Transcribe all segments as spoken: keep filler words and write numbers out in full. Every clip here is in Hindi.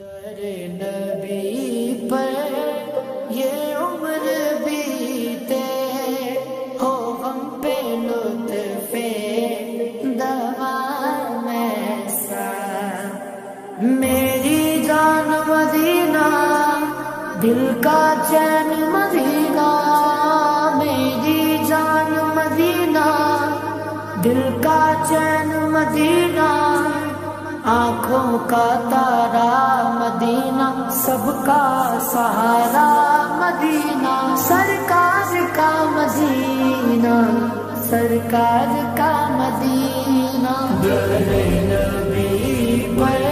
दर नबी पर ये उम्र बीते हो गम पे लुत्फे दवाम ऐसा। मेरी जान मदीना, दिल का चैन मदीना। मेरी जान मदीना, दिल का चैन मदीना। आँखों का तारा मदीना, सबका सहारा मदीना। सरकार का मदीना, सरकार का मदीना। दर ए नबी पर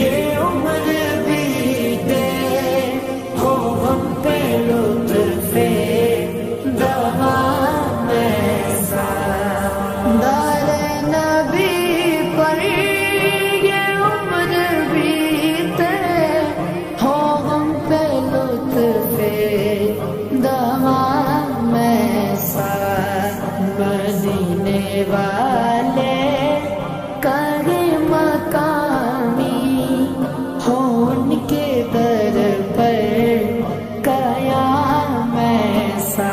ये उम्र बीते हो हम पे लुत्फे दवाम ऐसा। दर ए नबी पर मदीने वाले करे मकामी हो उनके दर पर क़याम ऐसा।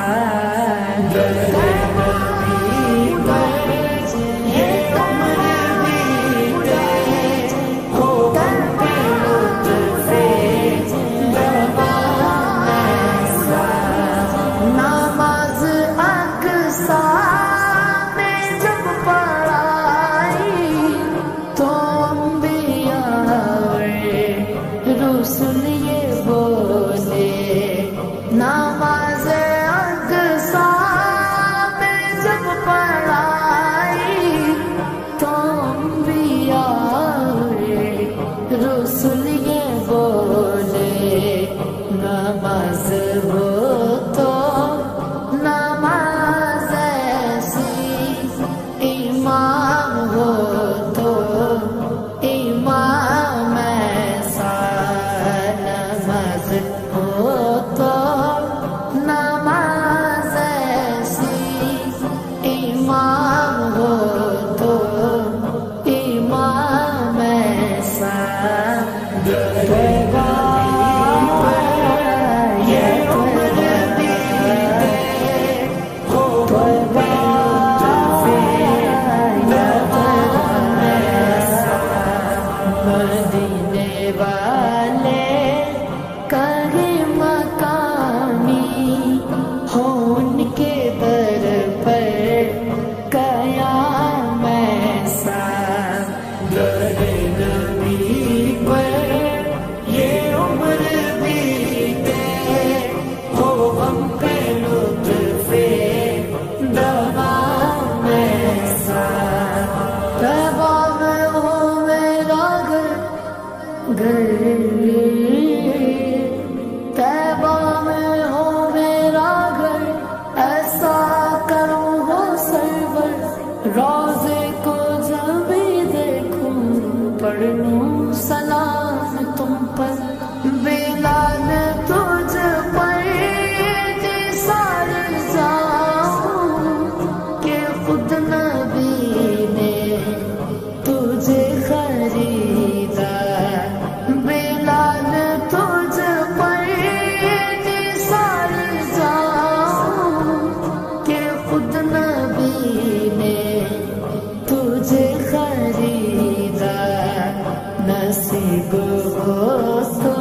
दर ए नबी पर ये उम्र बीते हो गम पे लुत्फे दवाम ऐसा। नमाज अक़्सा सलाम तुम पर बेलान तुझ पर सार जाऊं के खुद नबी ने तुझे खरीदा। बेलान तुझ पर सार जाऊं के खुद नबी ने तुझे खरीदा। नसीब हो तो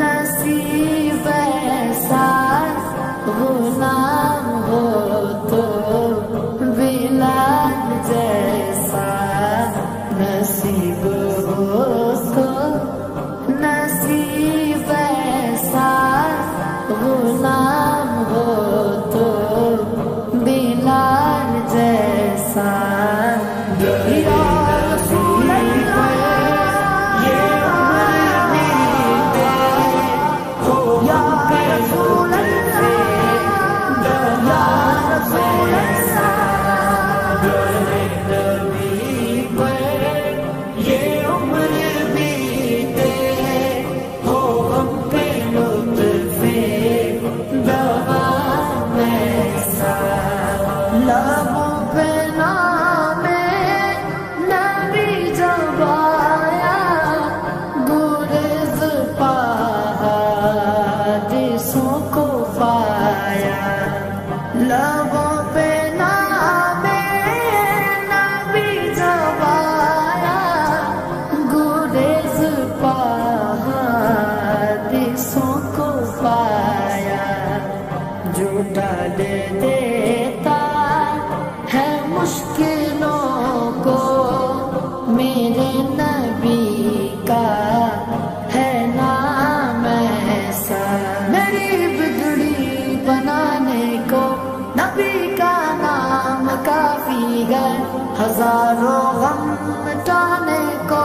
नसीब ऐसा, गुलाम हो तो बिलाल जैसा। नसीब हो तो नसीब ऐसा, गुलाम हो तो बिलाल जैसा। दर ए नबी पर ये उम्र का है नाम ऐसा, मेरी बिगड़ी बनाने को नबी का नाम काफी है। हजारों गम मिटाने को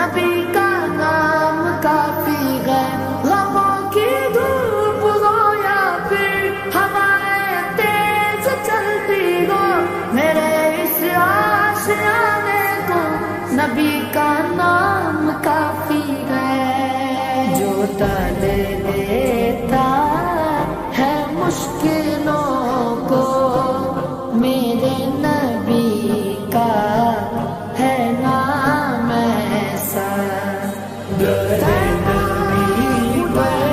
नबी का नाम काफी है। गमों की धूप हो या फिर हवाएं तेज चलती हो, मेरे इस आशियाने को नबी का नाम काफी है। जो ताले देता है मुश्किलों को, मेरे नबी का है नाम ऐसा। दर ए नबी पर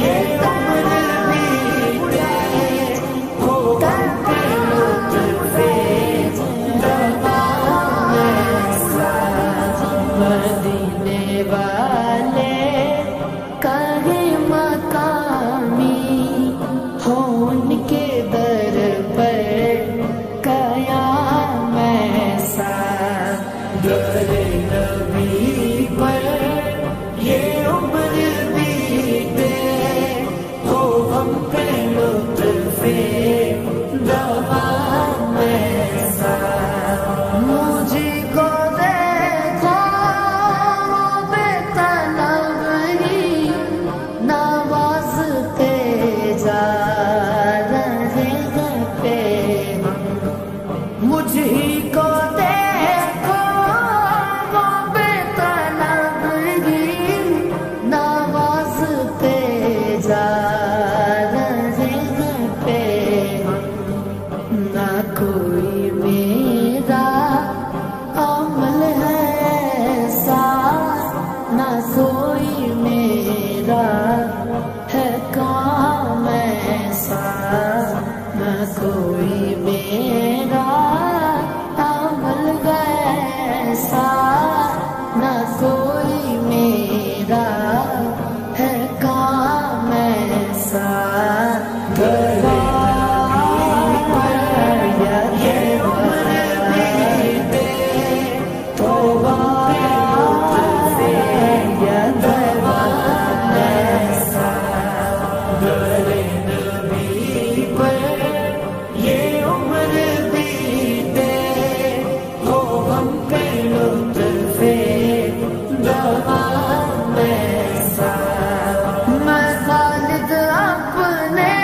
ये कमर में तेज होता है लुत्फ़े तमाम ऐसा। मदीने वाले कहे मकामी हो उनके दर पर क़याम ऐसा। दर ए नबी पर ये उम्र बीते हो हम पे लुत्फ़े तमाम ऐसा। मुझको देखो बेतलब ही नवाजते जा रहे हैं पे हम। मुझी को देखो बेतलब ही नवाजते जा रहे हैं पे हम। ना कोई मेरा अमल है ऐसा, ना कोई मेरा है काम ऐसा। ना कोई मेरा अमल है ऐसा, ना कोई मेरा है काम ऐसा। दर ए नबी पर ये उम्र बीते तो हम पे लुत्फ़े तमाम ऐसा। दर ए नबी पर ये उम्र बीते हो हम पे लुत्फ़े तमाम ऐसा। मैं खालिद अपने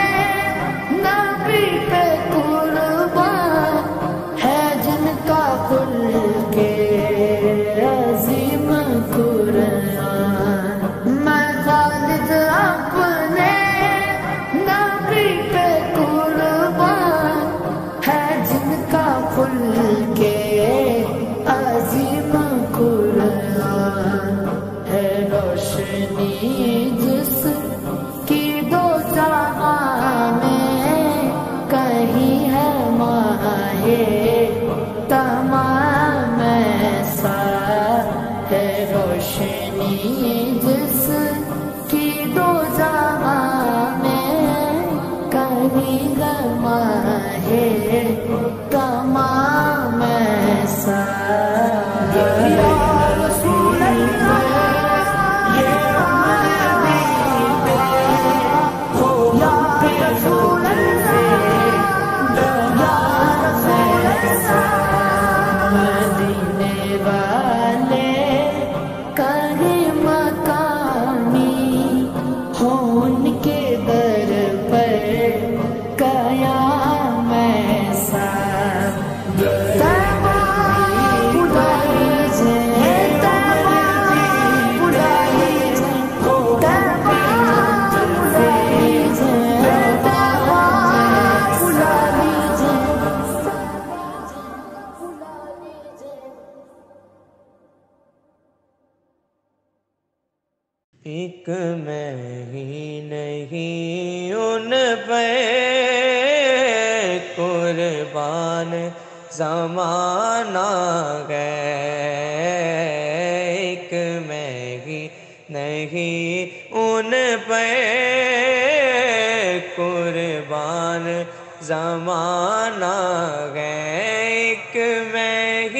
नबी पे कुर्बान है, जिनका कुल के अजीम कुरान। मैं खालिद अपने नबी पे कुर्बान है, जिनका कुल के अजीम कुरान है। रोशनी जिसकी दो जहां में कहीं है माहे तमाम ऐसा। है रोशनी जिसकी दो जहां में कहीं है माहे तमाम ऐसा। या रसूल अल्लाह ये उम्र बीते हो हम पे लुत्फ़े तमाम ऐसा। मदीने वाले कहे मकामी हो उनके दर पर क़याम ऐसा। एक मैं ही नहीं उन पे कुर्बान ज़माना है। एक मैं ही नहीं उन पे कुर्बान ज़माना है। एक मैं